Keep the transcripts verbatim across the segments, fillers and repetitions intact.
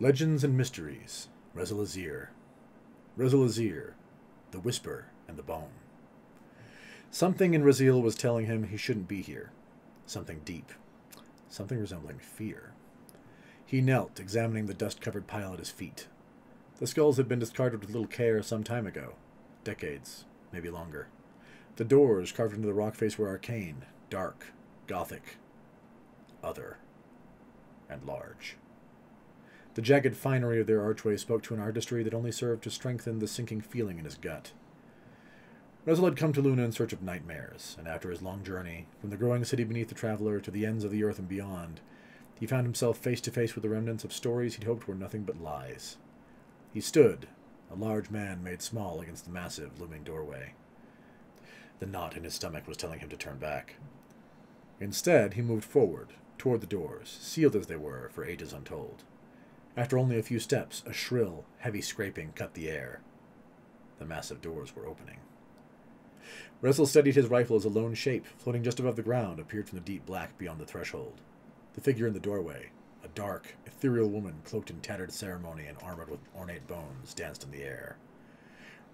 Legends and Mysteries, Rezyl Azzir. Rezyl Azzir, The Whisper and the Bone. Something in Rezyl was telling him he shouldn't be here. Something deep. Something resembling fear. He knelt, examining the dust-covered pile at his feet. The skulls had been discarded with little care some time ago. Decades, maybe longer. The doors carved into the rock face were arcane, dark, gothic, other, and large. The jagged finery of their archway spoke to an artistry that only served to strengthen the sinking feeling in his gut. Rezyl had come to Luna in search of nightmares, and after his long journey, from the growing city beneath the Traveler to the ends of the earth and beyond, he found himself face to face with the remnants of stories he'd hoped were nothing but lies. He stood, a large man made small against the massive, looming doorway. The knot in his stomach was telling him to turn back. Instead, he moved forward, toward the doors, sealed as they were, for ages untold. After only a few steps, a shrill, heavy scraping cut the air. The massive doors were opening. Rezyl steadied his rifle as a lone shape, floating just above the ground, appeared from the deep black beyond the threshold. The figure in the doorway, a dark, ethereal woman cloaked in tattered ceremony and armored with ornate bones, danced in the air.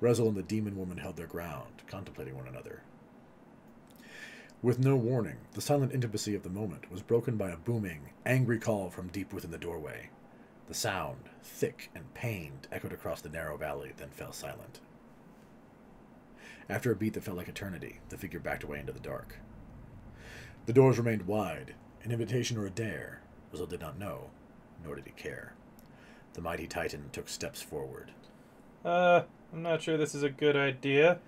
Rezyl and the demon woman held their ground, contemplating one another. With no warning, the silent intimacy of the moment was broken by a booming, angry call from deep within the doorway. The sound, thick and pained, echoed across the narrow valley, then fell silent. After a beat that felt like eternity, the figure backed away into the dark. The doors remained wide, an invitation or a dare. Rezyl did not know, nor did he care. The mighty titan took steps forward. Uh, I'm not sure this is a good idea.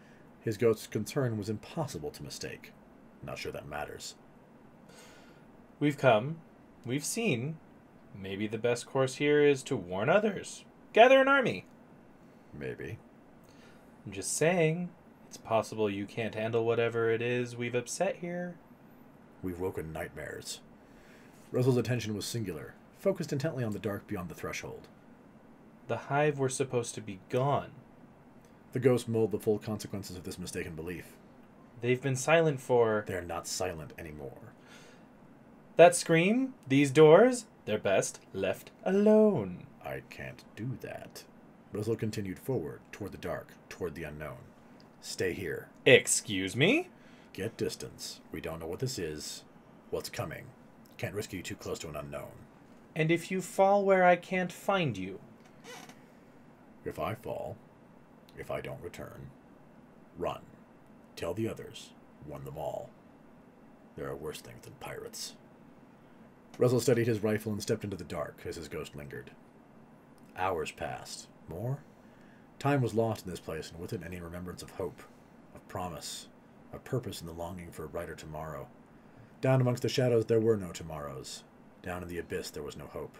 His ghost's concern was impossible to mistake. Not sure that matters. We've come. We've seen. Maybe the best course here is to warn others. Gather an army. Maybe. I'm just saying, it's possible you can't handle whatever it is we've upset here. We've woken nightmares. Rezyl's attention was singular, focused intently on the dark beyond the threshold. The hive were supposed to be gone. The ghost mulled the full consequences of this mistaken belief. They've been silent for... They're not silent anymore. That scream? These doors? They're best left alone. I can't do that. Rezyl continued forward, toward the dark, toward the unknown. Stay here. Excuse me? Get distance. We don't know what this is. What's coming. Can't risk you too close to an unknown. And if you fall where I can't find you? If I fall, if I don't return, run. Tell the others. Warn them all. There are worse things than pirates. Rezyl steadied his rifle and stepped into the dark as his ghost lingered. Hours passed. More? Time was lost in this place, and with it any remembrance of hope, of promise, of purpose in the longing for a brighter tomorrow. Down amongst the shadows there were no tomorrows. Down in the abyss there was no hope.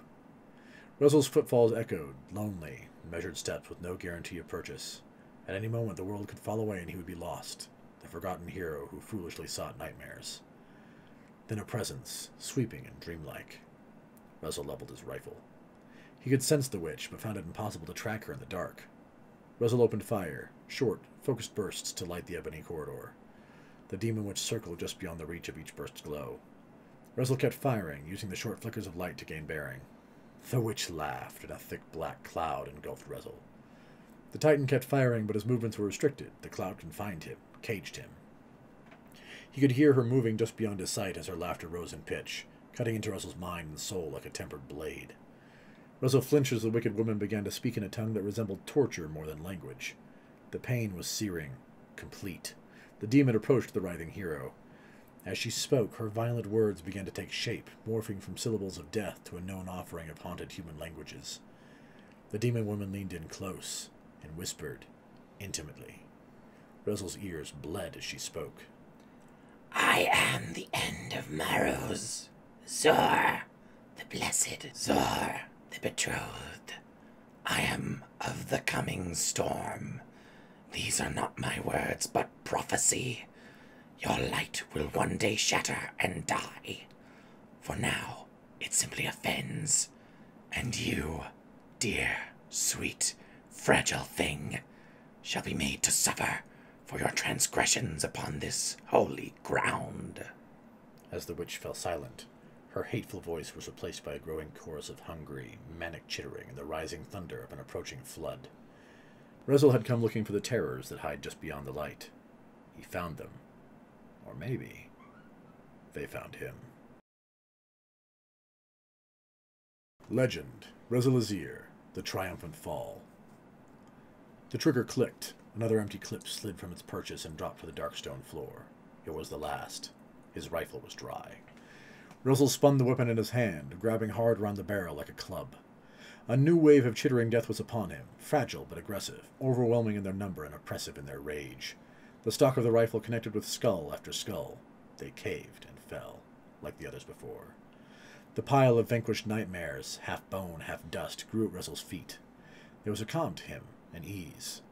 Rezyl's footfalls echoed, lonely, measured steps with no guarantee of purchase. At any moment the world could fall away and he would be lost, the forgotten hero who foolishly sought nightmares. Then a presence, sweeping and dreamlike. Rezyl leveled his rifle. He could sense the witch, but found it impossible to track her in the dark. Rezyl opened fire, short, focused bursts to light the ebony corridor. The demon witch circled just beyond the reach of each burst's glow. Rezyl kept firing, using the short flickers of light to gain bearing. The witch laughed, and a thick black cloud engulfed Rezyl. The titan kept firing, but his movements were restricted. The cloud confined him, caged him. He could hear her moving just beyond his sight as her laughter rose in pitch, cutting into Rezyl's mind and soul like a tempered blade. Rezyl flinched as the wicked woman began to speak in a tongue that resembled torture more than language. The pain was searing, complete. The demon approached the writhing hero. As she spoke, her violent words began to take shape, morphing from syllables of death to a known offering of haunted human languages. The demon woman leaned in close and whispered, intimately. Rezyl's ears bled as she spoke. I am the end of Marrow's. Zor, the blessed Zor, the betrothed. I am of the coming storm. These are not my words, but prophecy. Your light will one day shatter and die. For now, it simply offends. And you, dear, sweet, fragile thing, shall be made to suffer for your transgressions upon this holy ground. As the witch fell silent, Her hateful voice was replaced by a growing chorus of hungry, manic chittering and the rising thunder of an approaching flood. Rezyl had come looking for the terrors that hide just beyond the light. He found them. Or maybe they found him. Legend. Rezyl Azzir, The Triumphant Fall. The trigger clicked. Another empty clip slid from its purchase and dropped to the dark stone floor. It was the last. His rifle was dry. Rezyl spun the weapon in his hand, grabbing hard around the barrel like a club. A new wave of chittering death was upon him, fragile but aggressive, overwhelming in their number and oppressive in their rage. The stock of the rifle connected with skull after skull. They caved and fell, like the others before. The pile of vanquished nightmares, half bone, half dust, grew at Rezyl's feet. There was a calm to him, an ease.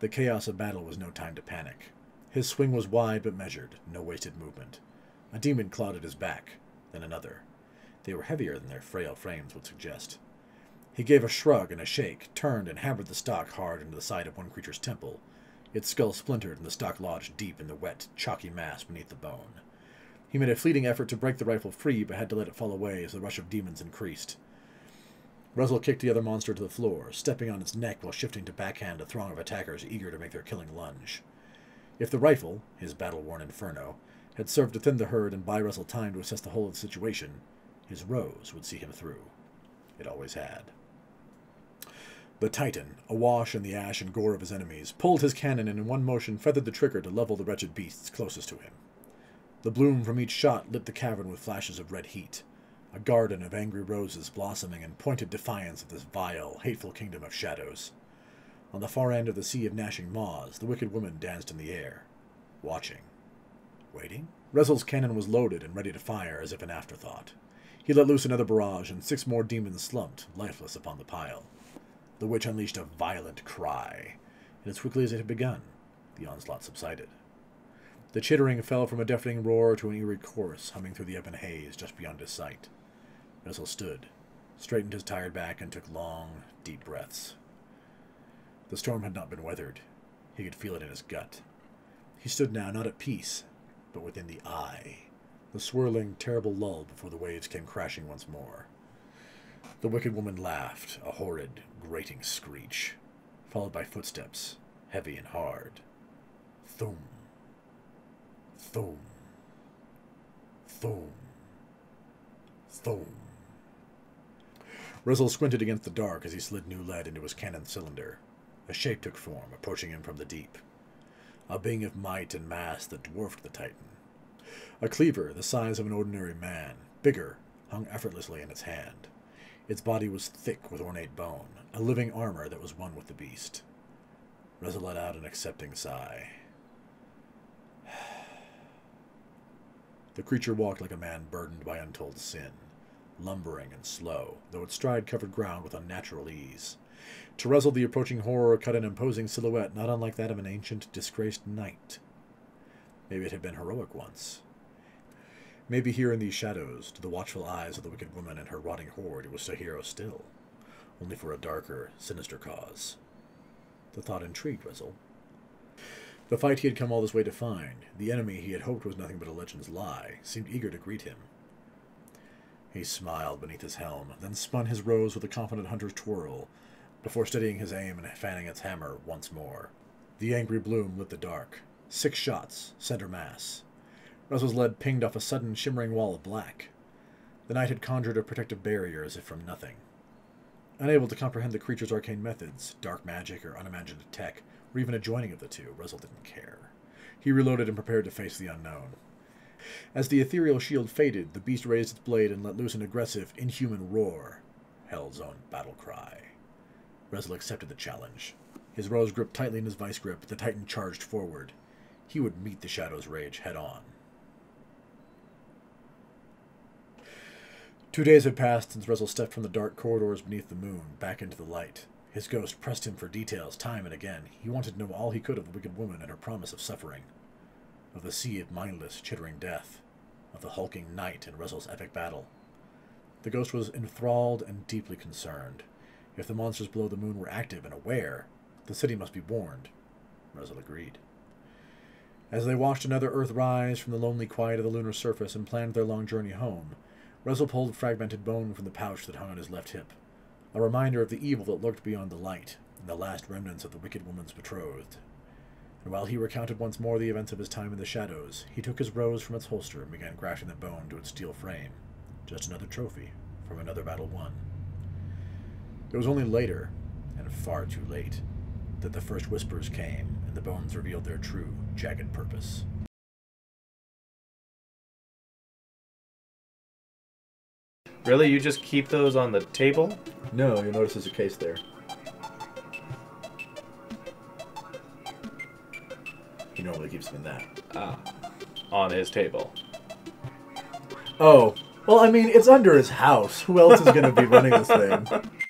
The chaos of battle was no time to panic. His swing was wide but measured, no wasted movement. A demon clawed at his back, then another. They were heavier than their frail frames would suggest. He gave a shrug and a shake, turned and hammered the stock hard into the side of one creature's temple. Its skull splintered and the stock lodged deep in the wet, chalky mass beneath the bone. He made a fleeting effort to break the rifle free, but had to let it fall away as the rush of demons increased. Rezyl kicked the other monster to the floor, stepping on its neck while shifting to backhand a throng of attackers eager to make their killing lunge. If the rifle, his battle-worn inferno, had served to thin the herd and buy Rezyl time to assess the whole of the situation, his rose would see him through. It always had. The Titan, awash in the ash and gore of his enemies, pulled his cannon and in one motion feathered the trigger to level the wretched beasts closest to him. The bloom from each shot lit the cavern with flashes of red heat, a garden of angry roses blossoming in pointed defiance of this vile, hateful kingdom of shadows. On the far end of the sea of gnashing maws, the wicked woman danced in the air, watching. Waiting? Rezyl's cannon was loaded and ready to fire as if an afterthought. He let loose another barrage, and six more demons slumped, lifeless upon the pile. The witch unleashed a violent cry, and as quickly as it had begun, the onslaught subsided. The chittering fell from a deafening roar to an eerie chorus humming through the ebon haze just beyond his sight. Rezyl stood, straightened his tired back, and took long, deep breaths. The storm had not been weathered. He could feel it in his gut. He stood now not at peace, but within the eye, the swirling, terrible lull before the waves came crashing once more. The wicked woman laughed, a horrid, grating screech, followed by footsteps, heavy and hard. Thum. Thum. Thum. Thum. Rezyl squinted against the dark as he slid new lead into his cannon cylinder. A shape took form, approaching him from the deep. A being of might and mass that dwarfed the Titan. A cleaver the size of an ordinary man, bigger, hung effortlessly in its hand. Its body was thick with ornate bone, a living armor that was one with the beast. Rezyl let out an accepting sigh. The creature walked like a man burdened by untold sin, lumbering and slow, though its stride covered ground with unnatural ease. To Rezyl, the approaching horror cut an imposing silhouette not unlike that of an ancient, disgraced knight. Maybe it had been heroic once. Maybe here in these shadows, to the watchful eyes of the wicked woman and her rotting horde, it was a hero still, only for a darker, sinister cause. The thought intrigued Rezyl. The fight he had come all this way to find, the enemy he had hoped was nothing but a legend's lie, seemed eager to greet him. He smiled beneath his helm, then spun his rose with a confident hunter's twirl, before steadying his aim and fanning its hammer once more. The angry bloom lit the dark. Six shots, center mass. Rezyl's lead pinged off a sudden shimmering wall of black. The knight had conjured a protective barrier as if from nothing. Unable to comprehend the creature's arcane methods, dark magic or unimaginative tech, or even a joining of the two, Rezyl didn't care. He reloaded and prepared to face the unknown. As the ethereal shield faded, the beast raised its blade and let loose an aggressive, inhuman roar. Hell's own battle cry. Rezyl accepted the challenge. His rose gripped tightly in his vice grip, the Titan charged forward. He would meet the shadow's rage head-on. Two days had passed since Rezyl stepped from the dark corridors beneath the moon, back into the light. His ghost pressed him for details time and again. He wanted to know all he could of the wicked woman and her promise of suffering, of the sea of mindless, chittering death, of the hulking knight and Rezyl's epic battle. The ghost was enthralled and deeply concerned. If the monsters below the moon were active and aware, the city must be warned. Rezyl agreed. As they watched another Earth rise from the lonely quiet of the lunar surface and planned their long journey home, Rezyl pulled a fragmented bone from the pouch that hung on his left hip, a reminder of the evil that lurked beyond the light and the last remnants of the wicked woman's betrothed. And while he recounted once more the events of his time in the shadows, he took his rose from its holster and began grafting the bone to its steel frame. Just another trophy from another battle won. It was only later, and far too late, that the first whispers came and the bones revealed their true, jagged purpose. Really? You just keep those on the table? No, you'll notice there's a case there. He normally keeps them in that. Ah. On his table. Oh. Well, I mean, it's under his house. Who else is going to be running this thing?